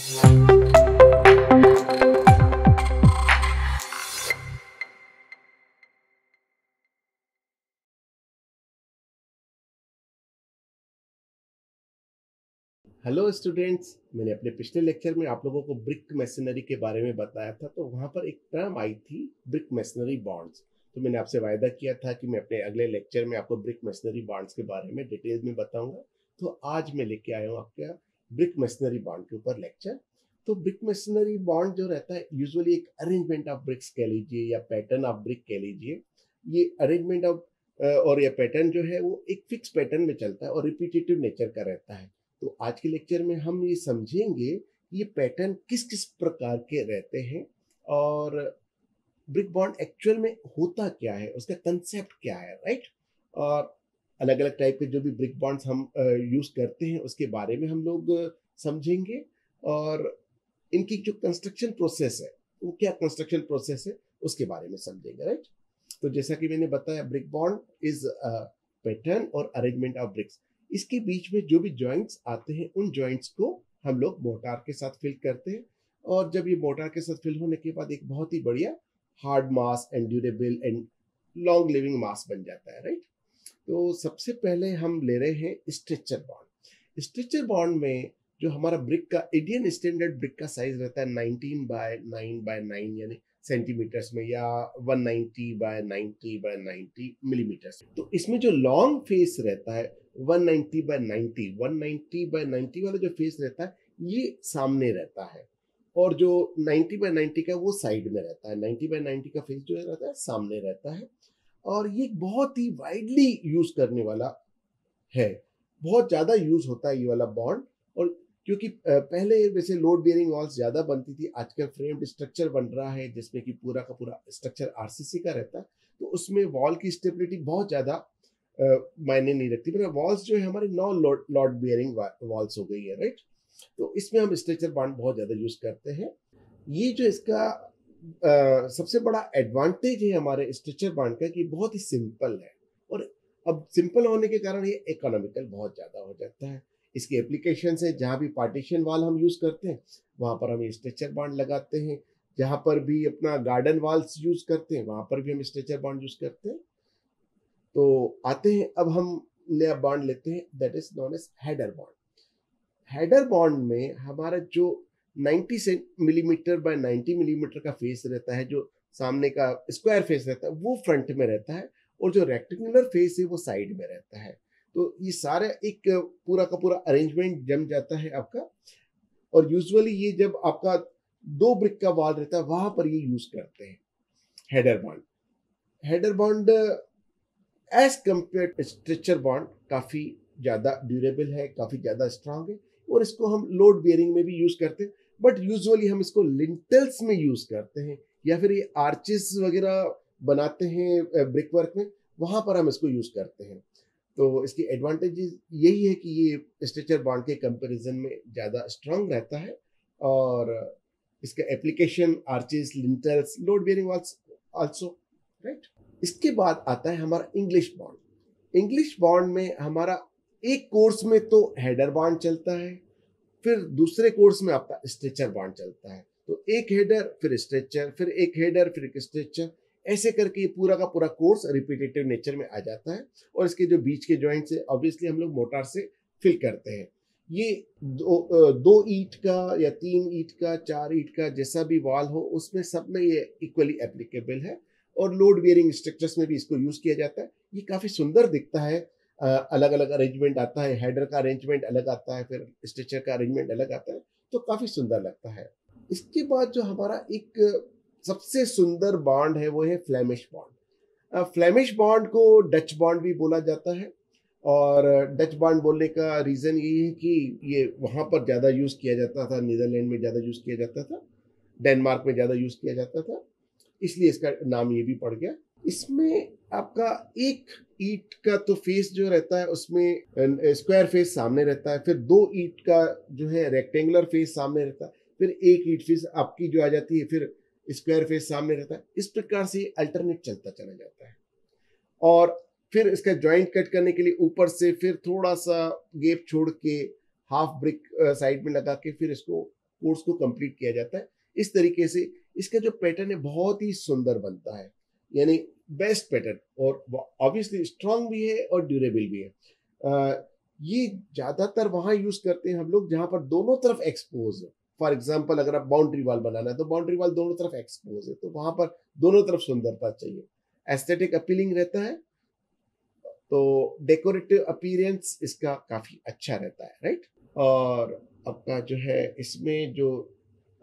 Hello students, मैंने अपने पिछले लेक्चर में आप लोगों को ब्रिक मेसनरी के बारे में बताया था। तो वहाँ पर एक टर्म आई थी ब्रिक मेसनरी बॉन्ड्स। तो मैंने आपसे वायदा किया था कि मैं अपने अगले लेक्चर में आपको ब्रिक मेसनरी बॉन्ड्स के बारे में डिटेल में बताऊंगा। तो आज मैं लेके आया हूँ आपका ब्रिक मेसनरी बॉन्ड के ऊपर लेक्चर। तो ब्रिक मेसनरी बॉन्ड जो रहता है यूजुअली एक अरेंजमेंट ऑफ ब्रिक्स कह लीजिए या पैटर्न ऑफ ब्रिक कह लीजिए। ये अरेंजमेंट ऑफ और यह पैटर्न जो है वो एक फिक्स पैटर्न में चलता है और रिपीटेटिव नेचर का रहता है। तो आज के लेक्चर में हम ये समझेंगे ये पैटर्न किस किस प्रकार के रहते हैं और ब्रिक बॉन्ड एक्चुअल में होता क्या है, उसका कंसेप्ट क्या है, राइट। और अलग अलग टाइप के जो भी ब्रिक बॉन्ड्स हम यूज़ करते हैं उसके बारे में हम लोग समझेंगे। और इनकी जो कंस्ट्रक्शन प्रोसेस है वो क्या कंस्ट्रक्शन प्रोसेस है उसके बारे में समझेंगे, राइट। तो जैसा कि मैंने बताया ब्रिक बॉन्ड इज पैटर्न और अरेंजमेंट ऑफ ब्रिक्स। इसके बीच में जो भी जॉइंट्स आते हैं उन जॉइंट्स को हम लोग मोर्टार के साथ फिल करते हैं। और जब ये मोर्टार के साथ फिल होने के बाद एक बहुत ही बढ़िया hard mass and durable and long living mass बन जाता है, राइट। तो सबसे पहले हम ले रहे हैं स्ट्रेचर बॉन्ड। स्ट्रेचर बॉन्ड में जो हमारा ब्रिक का इंडियन स्टैंडर्ड ब्रिक का साइज रहता है 19 बाय 9 यानी सेंटीमीटर्स में, या 190 बाय 90 बाय 90 मिलीमीटर्स। तो इसमें जो लॉन्ग फेस रहता है 190 बाय 90 वाला जो फेस रहता है ये सामने रहता है, और जो 90 बाय 90 का वो साइड में रहता है। 90 बाय 90 का फेस जो रहता है सामने रहता है। और ये बहुत ही वाइडली यूज करने वाला है, बहुत ज़्यादा यूज होता है ये वाला बॉन्ड। और क्योंकि पहले वैसे लोड बेयरिंग वॉल्स ज़्यादा बनती थी, आजकल फ्रेम्ड स्ट्रक्चर बन रहा है जिसमें कि पूरा का पूरा स्ट्रक्चर आरसीसी का रहता है। तो उसमें वॉल की स्टेबिलिटी बहुत ज़्यादा मायने नहीं रखती। मतलब वॉल्स जो है हमारी 9 लॉड बेयरिंग वॉल्स हो गई है, राइट। तो इसमें हम स्ट्रेचर बॉन्ड बहुत ज़्यादा यूज करते हैं। ये जो इसका सबसे बड़ा एडवांटेज है हमारे स्ट्रेचर बॉन्ड का कि बहुत ही सिंपल है। और अब सिंपल होने के कारण ये इकोनॉमिकल बहुत ज़्यादा हो जाता है। इसके एप्लीकेशन है जहाँ भी पार्टीशन वाल हम यूज़ करते हैं वहाँ पर हम स्ट्रेचर बॉन्ड लगाते हैं। जहाँ पर भी अपना गार्डन वाल्स यूज़ करते हैं वहाँ पर भी हम स्ट्रेचर बॉन्ड यूज़ करते हैं। तो आते हैं, अब हम नया बॉन्ड लेते हैं that is known as header bond. Header bond में हमारा जो 90 मिलीमीटर बाय 90 मिलीमीटर का फेस रहता है, जो सामने का स्क्वायर फेस रहता है वो फ्रंट में रहता है, और जो रेक्टेंगुलर फेस है वो साइड में रहता है। तो ये सारा एक पूरा का पूरा अरेंजमेंट जम जाता है आपका। और यूजुअली ये जब आपका दो ब्रिक का वाल रहता है वहां पर ये यूज करते हैं header bond. Header bond as compare stretcher bond काफ़ी ज़्यादा ड्यूरेबल है, काफ़ी ज़्यादा स्ट्रांग है, और इसको हम लोड बेयरिंग में भी यूज़ करते हैं। बट यूजुअली हम इसको लिंटल्स में यूज़ करते हैं, या फिर ये आर्चेस वगैरह बनाते हैं ब्रिक वर्क में वहाँ पर हम इसको यूज़ करते हैं। तो इसकी एडवांटेजेस यही है कि ये स्ट्रेचर बॉन्ड के कंपेरिजन में ज़्यादा स्ट्रांग रहता है, और इसका application arches, lintels, load bearing walls also, right. इसके बाद आता है हमारा इंग्लिश बॉन्ड। इंग्लिश बॉन्ड में हमारा एक कोर्स में तो हेडर बॉन्ड चलता है, फिर दूसरे कोर्स में आपका स्ट्रेचर बॉन्ड चलता है। तो एक हेडर फिर स्ट्रेचर, फिर एक हेडर फिर एक स्ट्रेचर, ऐसे करके पूरा का पूरा कोर्स रिपीटेटिव नेचर में आ जाता है। और इसके जो बीच के जॉइंट्स है ऑब्वियसली हम लोग मोर्टार से फिल करते हैं। ये दो ईंट का या 3 ईंट का, 4 ईंट का, जैसा भी वॉल हो उसमें सब में ये इक्वली एप्लीकेबल है। और लोड बेयरिंग स्ट्रक्चर्स में भी इसको यूज़ किया जाता है। ये काफ़ी सुंदर दिखता है, अलग अलग अरेंजमेंट आता है। हेडर का अरेंजमेंट अलग आता है, फिर स्ट्रेचर का अरेंजमेंट अलग आता है, तो काफ़ी सुंदर लगता है। इसके बाद जो हमारा एक सबसे सुंदर बॉन्ड है वो है फ्लेमिश बॉन्ड। फ्लेमिश बॉन्ड को डच बॉन्ड भी बोला जाता है, और डच बॉन्ड बोलने का रीज़न ये है कि ये वहाँ पर ज़्यादा यूज़ किया जाता था, नीदरलैंड में ज़्यादा यूज़ किया जाता था, डेनमार्क में ज़्यादा यूज़ किया जाता था, इसलिए इसका नाम ये भी पड़ गया। इसमें आपका एक ईंट का तो फेस जो रहता है उसमें स्क्वायर फेस सामने रहता है, फिर 2 ईंट का जो है रेक्टेंगुलर फेस सामने रहता है, फिर 1 ईंट फेस आपकी जो आ जाती है, फिर स्क्वायर फेस सामने रहता है। इस प्रकार से अल्टरनेट चलता चला जाता है। और फिर इसका जॉइंट कट करने के लिए ऊपर से फिर थोड़ा सा गेप छोड़ के हाफ ब्रिक साइड में लगा के फिर इसको कोर्स को कंप्लीट किया जाता है। इस तरीके से इसका जो पैटर्न है बहुत ही सुंदर बनता है, यानी बेस्ट पैटर्न, और ऑब्वियसली स्ट्रांग भी है और ड्यूरेबल भी है। ये ज़्यादातर वहाँ यूज़ करते हैं हम लोग जहाँ पर दोनों तरफ एक्सपोज है। फॉर एग्जाम्पल अगर आप बाउंड्री वॉल बनाना है तो बाउंड्री वॉल दोनों तरफ एक्सपोज है, तो वहाँ पर दोनों तरफ सुंदरता चाहिए, एस्थेटिक अपीलिंग रहता है, तो डेकोरेटिव अपीयरेंस इसका काफ़ी अच्छा रहता है, राइट। और आपका जो है इसमें जो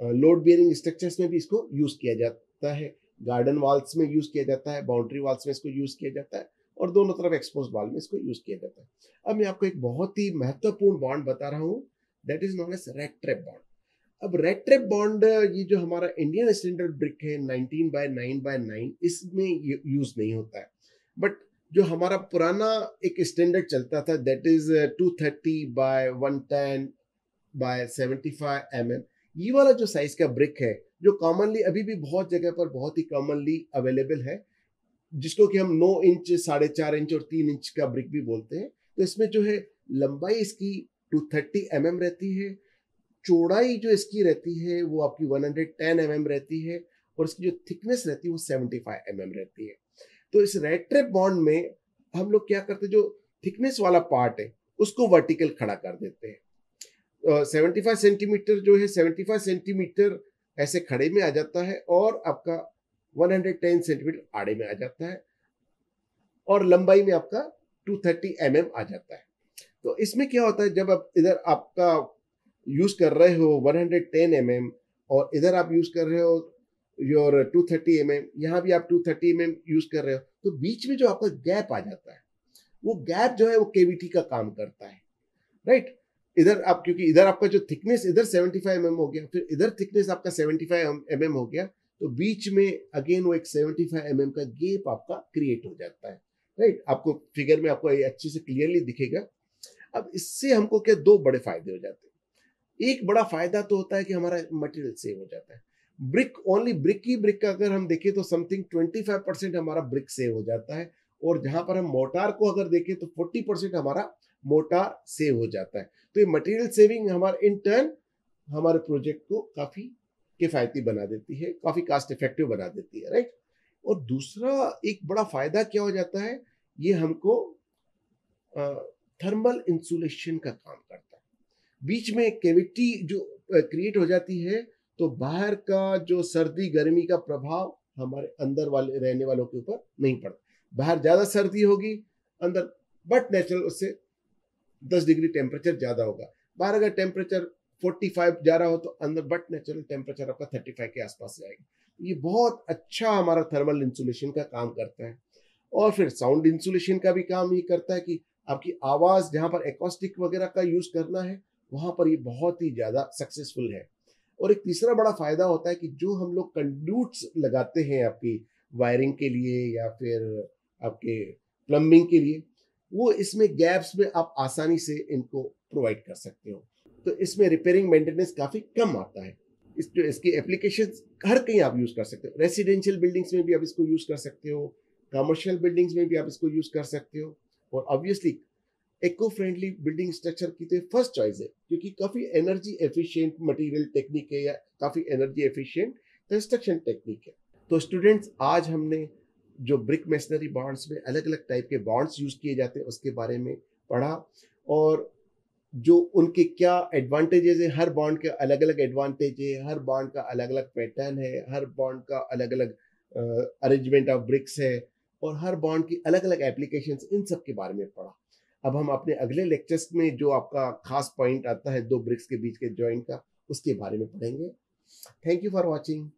लोड बियरिंग स्ट्रक्चर्स में भी इसको यूज़ किया जाता है, गार्डन वॉल्स में यूज़ किया जाता है, बाउंड्री वॉल्स में इसको यूज़ किया जाता है, और दोनों तरफ एक्सपोज वॉल में इसको यूज़ किया जाता है। अब मैं आपको एक बहुत ही महत्वपूर्ण बॉन्ड बता रहा हूँ, that is known as rat trap bond. अब रैट ट्रैप बॉन्ड ये जो हमारा इंडियन स्टैंडर्ड ब्रिक है 19x9x9 इसमें यूज़ नहीं होता है, बट जो हमारा पुराना एक स्टैंडर्ड चलता था दैट इज 230x110x75 mm, ये वाला जो साइज का ब्रिक है जो कॉमनली अभी भी बहुत जगह पर बहुत ही कॉमनली अवेलेबल है, जिसको कि हम 9 इंच, 4.5 इंच और 3 इंच का ब्रिक भी बोलते हैं। तो इसमें जो है लंबाई इसकी 230 mm रहती है, चौड़ाई जो इसकी रहती है वो आपकी 110 mm रहती है, और इसकी जो थिकनेस रहती है वो 75 mm रहती है। तो इस रैट ट्रैप बॉन्ड में हम लोग क्या करते हैं, जो थिकनेस वाला पार्ट है उसको वर्टिकल खड़ा कर देते हैं, 75 सेंटीमीटर जो है 75 सेंटीमीटर ऐसे खड़े में आ जाता है, और आपका 110 सेंटीमीटर आड़े में आ जाता है, और लंबाई में आपका 230 mm आ जाता है। तो इसमें क्या होता है, जब आप इधर आपका यूज़ कर रहे हो 110 mm और इधर आप यूज़ कर रहे हो योर 230 mm, यहाँ भी आप 230 mm यूज़ कर रहे हो, तो बीच में जो आपका गैप आ जाता है वो गैप जो है वो केविटी का काम करता है, राइट। इधर आप क्योंकि इधर आपका जो थिकनेस इधर 75 mm हो गया, फिर इधर थिकनेस आपका 75 mm हो गया, तो बीच में अगेन वो एक 75 mm का गैप आपका क्रिएट हो जाता है, राइट। आपको फिगर में आपको ये अच्छे से क्लियरली दिखेगा। अब इससे हमको क्या दो बड़े फायदे हो जाते हैं। एक बड़ा फायदा तो होता है कि हमारा मटेरियल सेव हो जाता है, ब्रिक ओनली ब्रिक का अगर हम देखें तो समथिंग 25% हमारा ब्रिक सेव हो जाता है, और जहाँ पर हम मोटार को अगर देखें तो 40% हमारा मोटार सेव हो जाता है। तो ये मटेरियल सेविंग हमारे इन टर्न हमारे प्रोजेक्ट को काफ़ी किफ़ायती बना देती है, काफ़ी कास्ट इफेक्टिव बना देती है, राइट। और दूसरा एक बड़ा फ़ायदा क्या हो जाता है, ये हमको थर्मल इंसुलेशन का काम करता है। बीच में कैविटी जो क्रिएट हो जाती है तो बाहर का जो सर्दी गर्मी का प्रभाव हमारे अंदर वाले रहने वालों के ऊपर नहीं पड़ता। बाहर ज़्यादा सर्दी होगी अंदर, बट नेचुरल उससे 10 डिग्री टेम्परेचर ज़्यादा होगा। बाहर अगर टेम्परेचर 45 जा रहा हो तो अंदर बट नेचुरल टेम्परेचर आपका 35 के आसपास जाएगा। ये बहुत अच्छा हमारा थर्मल इंसुलेशन का काम करता है। और फिर साउंड इंसुलेशन का भी काम ये करता है कि आपकी आवाज़ जहाँ पर एकॉस्टिक वगैरह का यूज़ करना है वहाँ पर ये बहुत ही ज़्यादा सक्सेसफुल है। और एक तीसरा बड़ा फ़ायदा होता है कि जो हम लोग कंड्यूट्स लगाते हैं आपकी वायरिंग के लिए या फिर आपके प्लम्बिंग के लिए, वो इसमें गैप्स में आप आसानी से इनको प्रोवाइड कर सकते हो। तो इसमें रिपेयरिंग मेंटेनेंस काफ़ी कम आता है। इसकी एप्लीकेशंस हर कहीं आप यूज़ कर सकते हो। रेसिडेंशियल बिल्डिंग्स में भी आप इसको यूज़ कर सकते हो, कमर्शियल बिल्डिंग्स में भी आप इसको यूज़ कर सकते हो, और obviously eco friendly building structure की तो फर्स्ट चॉइस है, क्योंकि काफ़ी एनर्जी एफिशिएंट मटेरियल टेक्निक है या काफ़ी एनर्जी एफिशिएंट कंस्ट्रक्शन टेक्निक है। तो स्टूडेंट्स, आज हमने जो ब्रिक मेसनरी बॉन्ड्स में अलग अलग टाइप के बॉन्ड्स यूज़ किए जाते हैं उसके बारे में पढ़ा, और जो उनके क्या एडवांटेजेस हैं। हर बॉन्ड का अलग अलग एडवांटेज है, हर बॉन्ड का अलग अलग पैटर्न है, हर बॉन्ड का अलग अलग अरेंजमेंट ऑफ ब्रिक्स है, और हर बॉन्ड की अलग अलग एप्लीकेशंस, इन सब के बारे में पढ़ा। अब हम अपने अगले लेक्चर्स में जो आपका खास पॉइंट आता है दो ब्रिक्स के बीच के जॉइंट का, उसके बारे में पढ़ेंगे। Thank you for watching.